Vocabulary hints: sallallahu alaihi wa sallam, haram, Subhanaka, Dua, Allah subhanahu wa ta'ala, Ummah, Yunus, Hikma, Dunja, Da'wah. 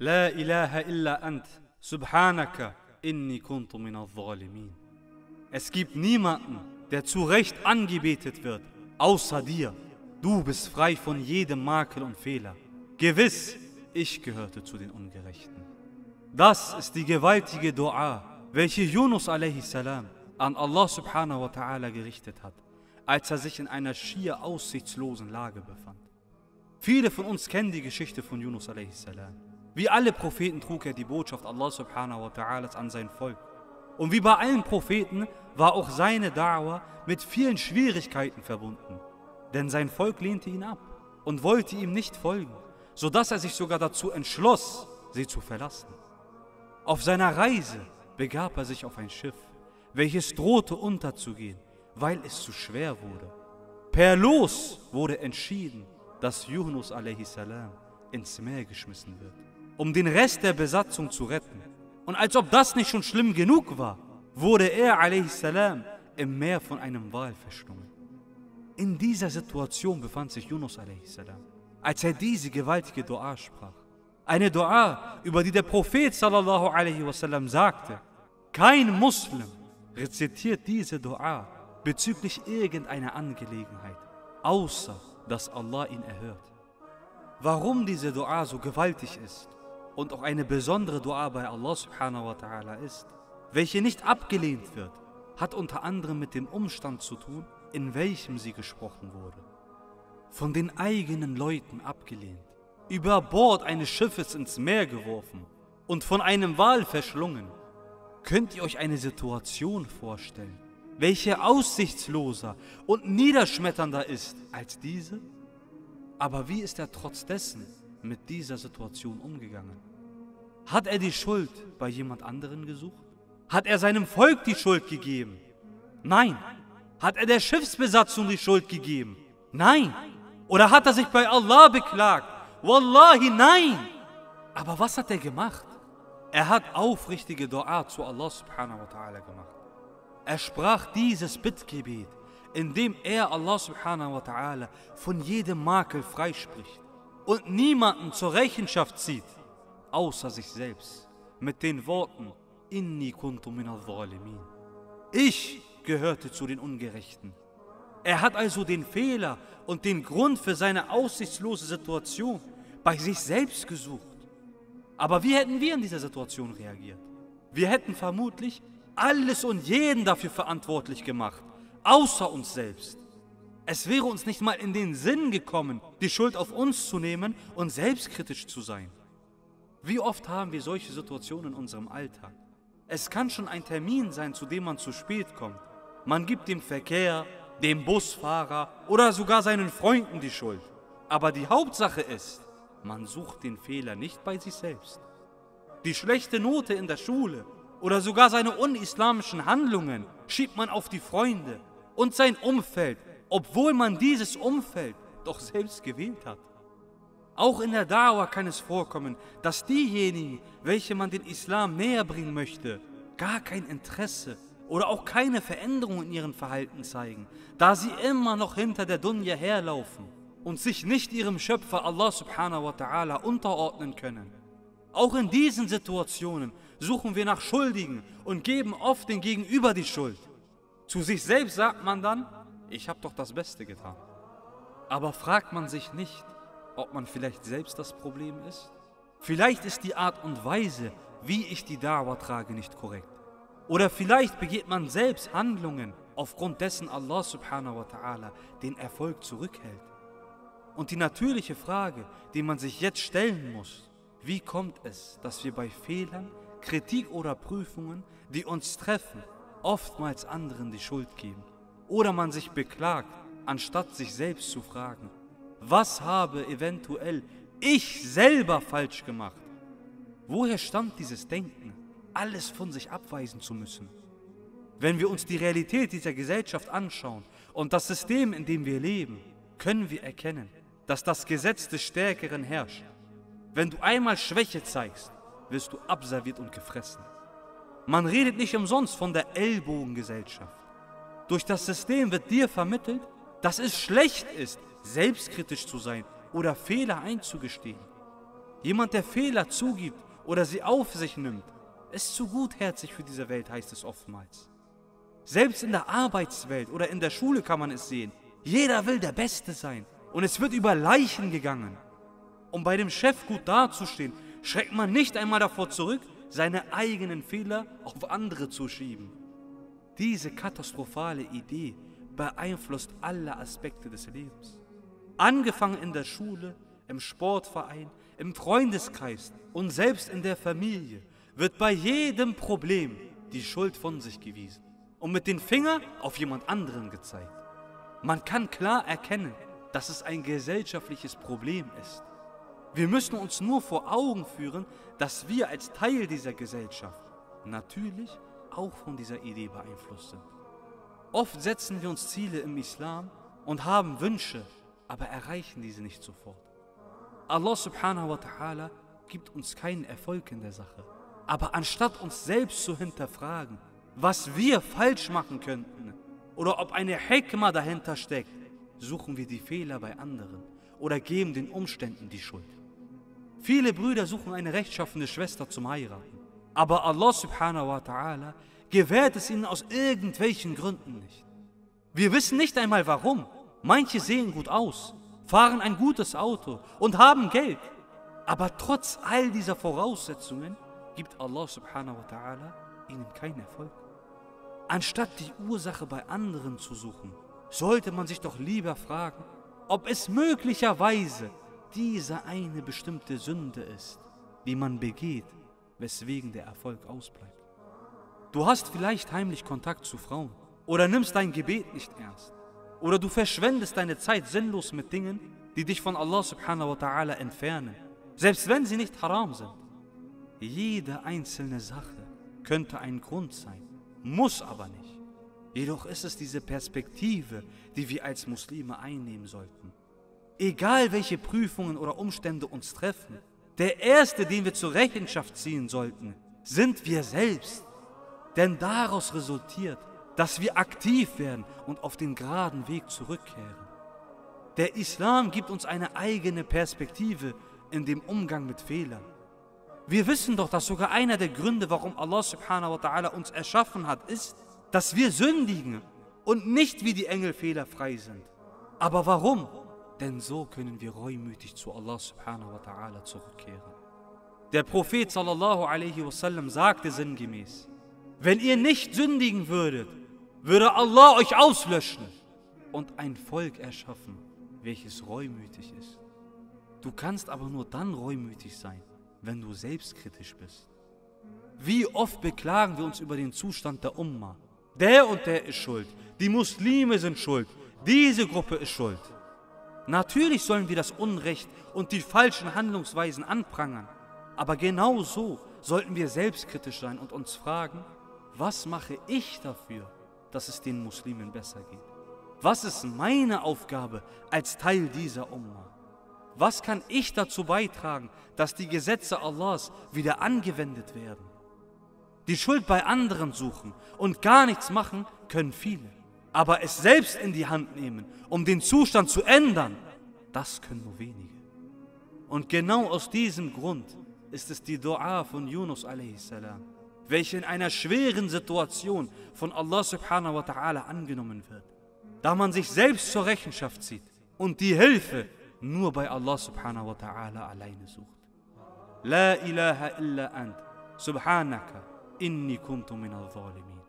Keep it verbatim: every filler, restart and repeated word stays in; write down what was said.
La ilaha illa ant, subhanaka, inni kuntu min al-zalimin. Es gibt niemanden, der zu Recht angebetet wird, außer dir. Du bist frei von jedem Makel und Fehler. Gewiss, ich gehörte zu den Ungerechten. Das ist die gewaltige Dua, welche Yunus alaihi salam an Allah subhanahu wa ta'ala gerichtet hat, als er sich in einer schier aussichtslosen Lage befand. Viele von uns kennen die Geschichte von Yunus alaihi salam. Wie alle Propheten trug er die Botschaft Allah subhanahu wa ta'ala an sein Volk. Und wie bei allen Propheten war auch seine Da'wah mit vielen Schwierigkeiten verbunden. Denn sein Volk lehnte ihn ab und wollte ihm nicht folgen, sodass er sich sogar dazu entschloss, sie zu verlassen. Auf seiner Reise begab er sich auf ein Schiff, welches drohte unterzugehen, weil es zu schwer wurde. Per Los wurde entschieden, dass Yunus alaihi salam ins Meer geschmissen wird, um den Rest der Besatzung zu retten. Und als ob das nicht schon schlimm genug war, wurde er alaihi salam im Meer von einem Wal verschlungen. In dieser Situation befand sich Yunus alaihi salam, als er diese gewaltige Dua sprach. Eine Dua, über die der Prophet sallallahu alaihi wa sallam sagte, kein Muslim rezitiert diese Dua bezüglich irgendeiner Angelegenheit, außer dass Allah ihn erhört. Warum diese Dua so gewaltig ist und auch eine besondere Dua bei Allah subhanahu wa ta'ala ist, welche nicht abgelehnt wird, hat unter anderem mit dem Umstand zu tun, in welchem sie gesprochen wurde. Von den eigenen Leuten abgelehnt, über Bord eines Schiffes ins Meer geworfen und von einem Wal verschlungen. Könnt ihr euch eine Situation vorstellen, welche aussichtsloser und niederschmetternder ist als diese? Aber wie ist er trotz dessen mit dieser Situation umgegangen? Hat er die Schuld bei jemand anderen gesucht? Hat er seinem Volk die Schuld gegeben? Nein. Hat er der Schiffsbesatzung die Schuld gegeben? Nein. Oder hat er sich bei Allah beklagt? Wallahi, nein. Aber was hat er gemacht? Er hat aufrichtige Dua zu Allah subhanahu wa ta'ala gemacht. Er sprach dieses Bittgebet, indem er Allah subhanahu wa ta'ala von jedem Makel freispricht und niemanden zur Rechenschaft zieht, außer sich selbst, mit den Worten, inni kuntu min al-zalimin. Ich gehörte zu den Ungerechten. Er hat also den Fehler und den Grund für seine aussichtslose Situation bei sich selbst gesucht. Aber wie hätten wir in dieser Situation reagiert? Wir hätten vermutlich alles und jeden dafür verantwortlich gemacht, außer uns selbst. Es wäre uns nicht mal in den Sinn gekommen, die Schuld auf uns zu nehmen und selbstkritisch zu sein. Wie oft haben wir solche Situationen in unserem Alltag? Es kann schon ein Termin sein, zu dem man zu spät kommt. Man gibt dem Verkehr, dem Busfahrer oder sogar seinen Freunden die Schuld. Aber die Hauptsache ist, man sucht den Fehler nicht bei sich selbst. Die schlechte Note in der Schule oder sogar seine unislamischen Handlungen schiebt man auf die Freunde und sein Umfeld, obwohl man dieses Umfeld doch selbst gewählt hat. Auch in der Da'wah kann es vorkommen, dass diejenigen, welche man den Islam näher bringen möchte, gar kein Interesse oder auch keine Veränderung in ihrem Verhalten zeigen, da sie immer noch hinter der Dunja herlaufen und sich nicht ihrem Schöpfer Allah subhanahu wa ta'ala unterordnen können. Auch in diesen Situationen suchen wir nach Schuldigen und geben oft dem Gegenüber die Schuld. Zu sich selbst sagt man dann, ich habe doch das Beste getan. Aber fragt man sich nicht, ob man vielleicht selbst das Problem ist? Vielleicht ist die Art und Weise, wie ich die Da'wah trage, nicht korrekt. Oder vielleicht begeht man selbst Handlungen, aufgrund dessen Allah subhanahu wa ta'ala den Erfolg zurückhält. Und die natürliche Frage, die man sich jetzt stellen muss, wie kommt es, dass wir bei Fehlern, Kritik oder Prüfungen, die uns treffen, oftmals anderen die Schuld geben? Oder man sich beklagt, anstatt sich selbst zu fragen, was habe eventuell ich selber falsch gemacht? Woher stammt dieses Denken, alles von sich abweisen zu müssen? Wenn wir uns die Realität dieser Gesellschaft anschauen und das System, in dem wir leben, können wir erkennen, dass das Gesetz des Stärkeren herrscht. Wenn du einmal Schwäche zeigst, wirst du abserviert und gefressen. Man redet nicht umsonst von der Ellbogengesellschaft. Durch das System wird dir vermittelt, dass es schlecht ist, selbstkritisch zu sein oder Fehler einzugestehen. Jemand, der Fehler zugibt oder sie auf sich nimmt, ist zu gutherzig für diese Welt, heißt es oftmals. Selbst in der Arbeitswelt oder in der Schule kann man es sehen. Jeder will der Beste sein und es wird über Leichen gegangen. Um bei dem Chef gut dazustehen, schreckt man nicht einmal davor zurück, seine eigenen Fehler auf andere zu schieben. Diese katastrophale Idee beeinflusst alle Aspekte des Lebens. Angefangen in der Schule, im Sportverein, im Freundeskreis und selbst in der Familie wird bei jedem Problem die Schuld von sich gewiesen und mit dem Finger auf jemand anderen gezeigt. Man kann klar erkennen, dass es ein gesellschaftliches Problem ist. Wir müssen uns nur vor Augen führen, dass wir als Teil dieser Gesellschaft natürlich auch von dieser Idee beeinflusst sind. Oft setzen wir uns Ziele im Islam und haben Wünsche, aber erreichen diese nicht sofort. Allah subhanahu wa ta'ala gibt uns keinen Erfolg in der Sache. Aber anstatt uns selbst zu hinterfragen, was wir falsch machen könnten oder ob eine Hikma dahinter steckt, suchen wir die Fehler bei anderen oder geben den Umständen die Schuld. Viele Brüder suchen eine rechtschaffende Schwester zum Heiraten, aber Allah subhanahu wa ta'ala gewährt es ihnen aus irgendwelchen Gründen nicht. Wir wissen nicht einmal warum. Manche sehen gut aus, fahren ein gutes Auto und haben Geld. Aber trotz all dieser Voraussetzungen gibt Allah subhanahu wa ta'ala ihnen keinen Erfolg. Anstatt die Ursache bei anderen zu suchen, sollte man sich doch lieber fragen, ob es möglicherweise diese eine bestimmte Sünde ist, die man begeht, weswegen der Erfolg ausbleibt. Du hast vielleicht heimlich Kontakt zu Frauen oder nimmst dein Gebet nicht ernst oder du verschwendest deine Zeit sinnlos mit Dingen, die dich von Allah subhanahu wa ta'ala entfernen, selbst wenn sie nicht haram sind. Jede einzelne Sache könnte ein Grund sein, muss aber nicht. Jedoch ist es diese Perspektive, die wir als Muslime einnehmen sollten. Egal welche Prüfungen oder Umstände uns treffen, der Erste, den wir zur Rechenschaft ziehen sollten, sind wir selbst. Denn daraus resultiert, dass wir aktiv werden und auf den geraden Weg zurückkehren. Der Islam gibt uns eine eigene Perspektive in dem Umgang mit Fehlern. Wir wissen doch, dass sogar einer der Gründe, warum Allah subhanahu wa ta'ala uns erschaffen hat, ist, dass wir sündigen und nicht wie die Engel fehlerfrei sind. Aber warum? Denn so können wir reumütig zu Allah subhanahu wa ta'ala zurückkehren. Der Prophet sallallahu alaihi wa sallam sagte sinngemäß: Wenn ihr nicht sündigen würdet, würde Allah euch auslöschen und ein Volk erschaffen, welches reumütig ist. Du kannst aber nur dann reumütig sein, wenn du selbstkritisch bist. Wie oft beklagen wir uns über den Zustand der Ummah. Der und der ist schuld, die Muslime sind schuld, diese Gruppe ist schuld. Natürlich sollen wir das Unrecht und die falschen Handlungsweisen anprangern, aber genau so sollten wir selbstkritisch sein und uns fragen, was mache ich dafür, dass es den Muslimen besser geht? Was ist meine Aufgabe als Teil dieser Ummah? Was kann ich dazu beitragen, dass die Gesetze Allahs wieder angewendet werden? Die Schuld bei anderen suchen und gar nichts machen können viele. Aber es selbst in die Hand nehmen, um den Zustand zu ändern, das können nur wenige. Und genau aus diesem Grund ist es die Dua von Yunus alaihi salam, welche in einer schweren Situation von Allah subhanahu wa ta'ala angenommen wird, da man sich selbst zur Rechenschaft zieht und die Hilfe nur bei Allah subhanahu wa ta'ala alleine sucht. La ilaha illa ant, subhanaka, inni kuntu minal zalimin.